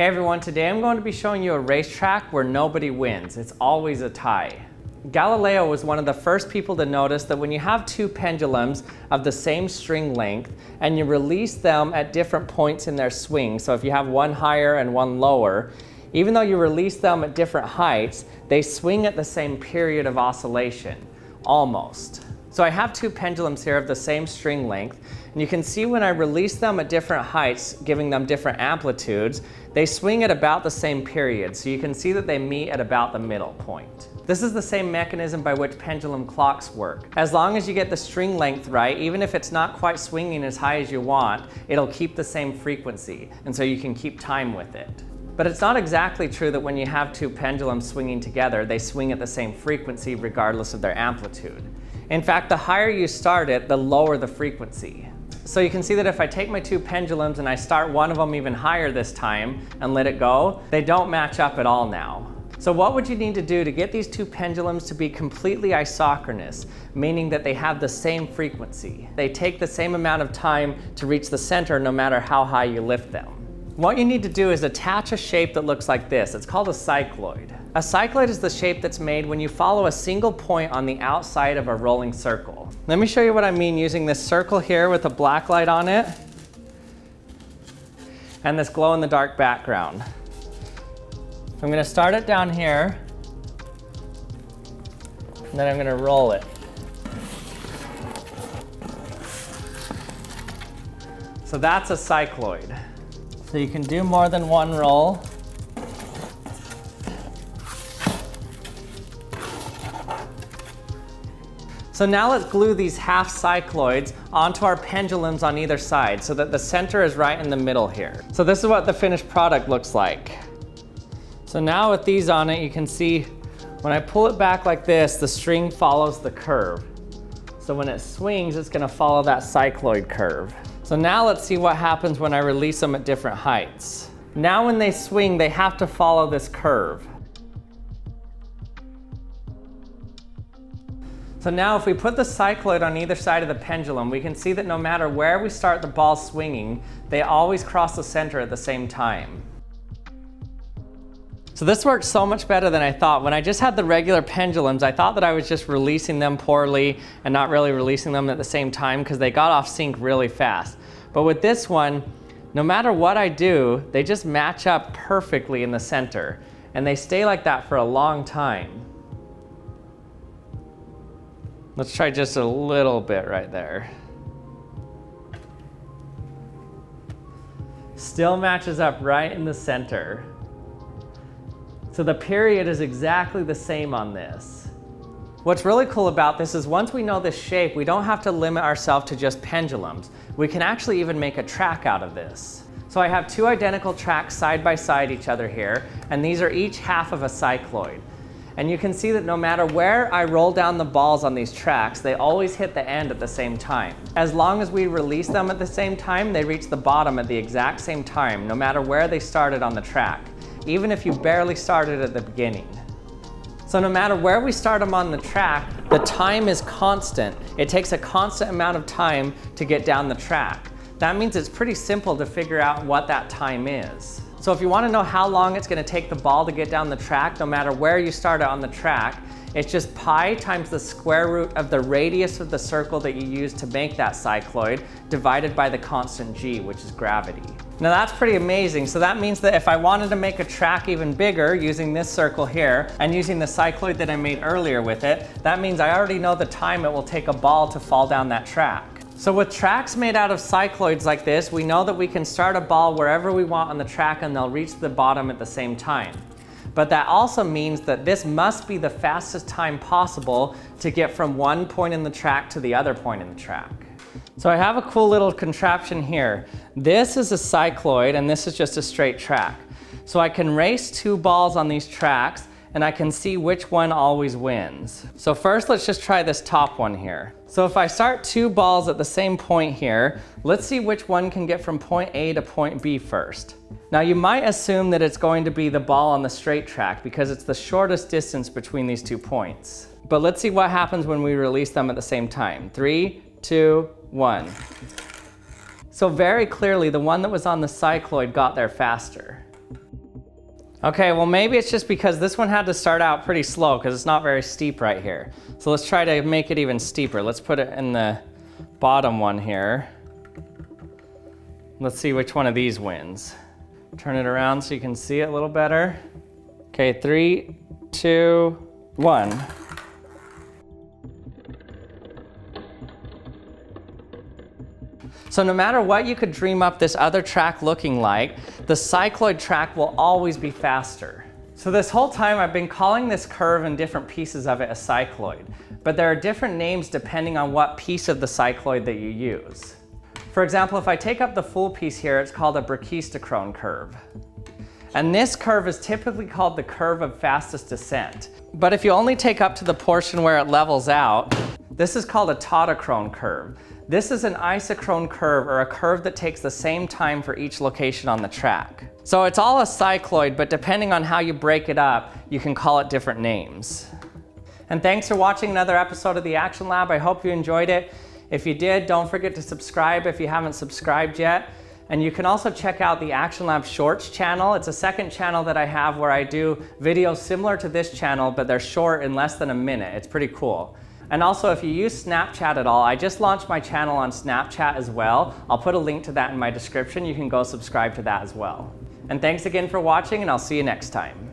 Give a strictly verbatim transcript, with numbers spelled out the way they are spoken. Hey everyone, today I'm going to be showing you a racetrack where nobody wins. It's always a tie. Galileo was one of the first people to notice that when you have two pendulums of the same string length and you release them at different points in their swing, so if you have one higher and one lower, even though you release them at different heights, they swing at the same period of oscillation, almost. So I have two pendulums here of the same string length, and you can see when I release them at different heights, giving them different amplitudes, they swing at about the same period. So you can see that they meet at about the middle point. This is the same mechanism by which pendulum clocks work. As long as you get the string length right, even if it's not quite swinging as high as you want, it'll keep the same frequency, and so you can keep time with it. But it's not exactly true that when you have two pendulums swinging together, they swing at the same frequency regardless of their amplitude. In fact, the higher you start it, the lower the frequency. So you can see that if I take my two pendulums and I start one of them even higher this time and let it go, they don't match up at all now. So what would you need to do to get these two pendulums to be completely isochronous, meaning that they have the same frequency? They take the same amount of time to reach the center no matter how high you lift them. What you need to do is attach a shape that looks like this. It's called a cycloid. A cycloid is the shape that's made when you follow a single point on the outside of a rolling circle. Let me show you what I mean using this circle here with a black light on it and this glow-in-the-dark background. I'm going to start it down here and then I'm going to roll it. So that's a cycloid. So you can do more than one roll. So now let's glue these half cycloids onto our pendulums on either side so that the center is right in the middle here. So this is what the finished product looks like. So now with these on it, you can see when I pull it back like this, the string follows the curve. So when it swings, it's gonna follow that cycloid curve. So now let's see what happens when I release them at different heights. Now when they swing, they have to follow this curve. So now if we put the cycloid on either side of the pendulum, we can see that no matter where we start the ball swinging, they always cross the center at the same time. So this worked so much better than I thought. When I just had the regular pendulums, I thought that I was just releasing them poorly and not really releasing them at the same time because they got off sync really fast. But with this one, no matter what I do, they just match up perfectly in the center and they stay like that for a long time. Let's try just a little bit right there. Still matches up right in the center. So the period is exactly the same on this. What's really cool about this is once we know this shape, we don't have to limit ourselves to just pendulums. We can actually even make a track out of this. So I have two identical tracks side by side each other here, and these are each half of a cycloid. And you can see that no matter where I roll down the balls on these tracks, they always hit the end at the same time. As long as we release them at the same time, they reach the bottom at the exact same time, no matter where they started on the track, even if you barely started at the beginning. So no matter where we start them on the track, the time is constant. It takes a constant amount of time to get down the track. That means it's pretty simple to figure out what that time is. So if you want to know how long it's going to take the ball to get down the track, no matter where you start it on the track, it's just pi times the square root of the radius of the circle that you use to make that cycloid divided by the constant g, which is gravity. Now that's pretty amazing. So that means that if I wanted to make a track even bigger using this circle here and using the cycloid that I made earlier with it, that means I already know the time it will take a ball to fall down that track. So with tracks made out of cycloids like this, we know that we can start a ball wherever we want on the track and they'll reach the bottom at the same time. But that also means that this must be the fastest time possible to get from one point in the track to the other point in the track. So I have a cool little contraption here. This is a cycloid and this is just a straight track. So I can race two balls on these tracks and I can see which one always wins. So first, let's just try this top one here. So if I start two balls at the same point here, let's see which one can get from point A to point B first. Now you might assume that it's going to be the ball on the straight track because it's the shortest distance between these two points. But let's see what happens when we release them at the same time. Three, two, one. So very clearly, the one that was on the cycloid got there faster. Okay, well maybe it's just because this one had to start out pretty slow because it's not very steep right here. So let's try to make it even steeper. Let's put it in the bottom one here. Let's see which one of these wins. Turn it around so you can see it a little better. Okay, three, two, one. So no matter what you could dream up this other track looking like, the cycloid track will always be faster. So this whole time I've been calling this curve and different pieces of it a cycloid, but there are different names depending on what piece of the cycloid that you use. For example, if I take up the full piece here, it's called a brachistochrone curve. And this curve is typically called the curve of fastest descent. But if you only take up to the portion where it levels out, this is called a tautochrone curve. This is an isochrone curve, or a curve that takes the same time for each location on the track. So it's all a cycloid, but depending on how you break it up, you can call it different names. And thanks for watching another episode of The Action Lab. I hope you enjoyed it. If you did, don't forget to subscribe if you haven't subscribed yet. And you can also check out the Action Lab Shorts channel. It's a second channel that I have where I do videos similar to this channel, but they're short in less than a minute. It's pretty cool. And also, if you use Snapchat at all, I just launched my channel on Snapchat as well. I'll put a link to that in my description. You can go subscribe to that as well. And thanks again for watching, and I'll see you next time.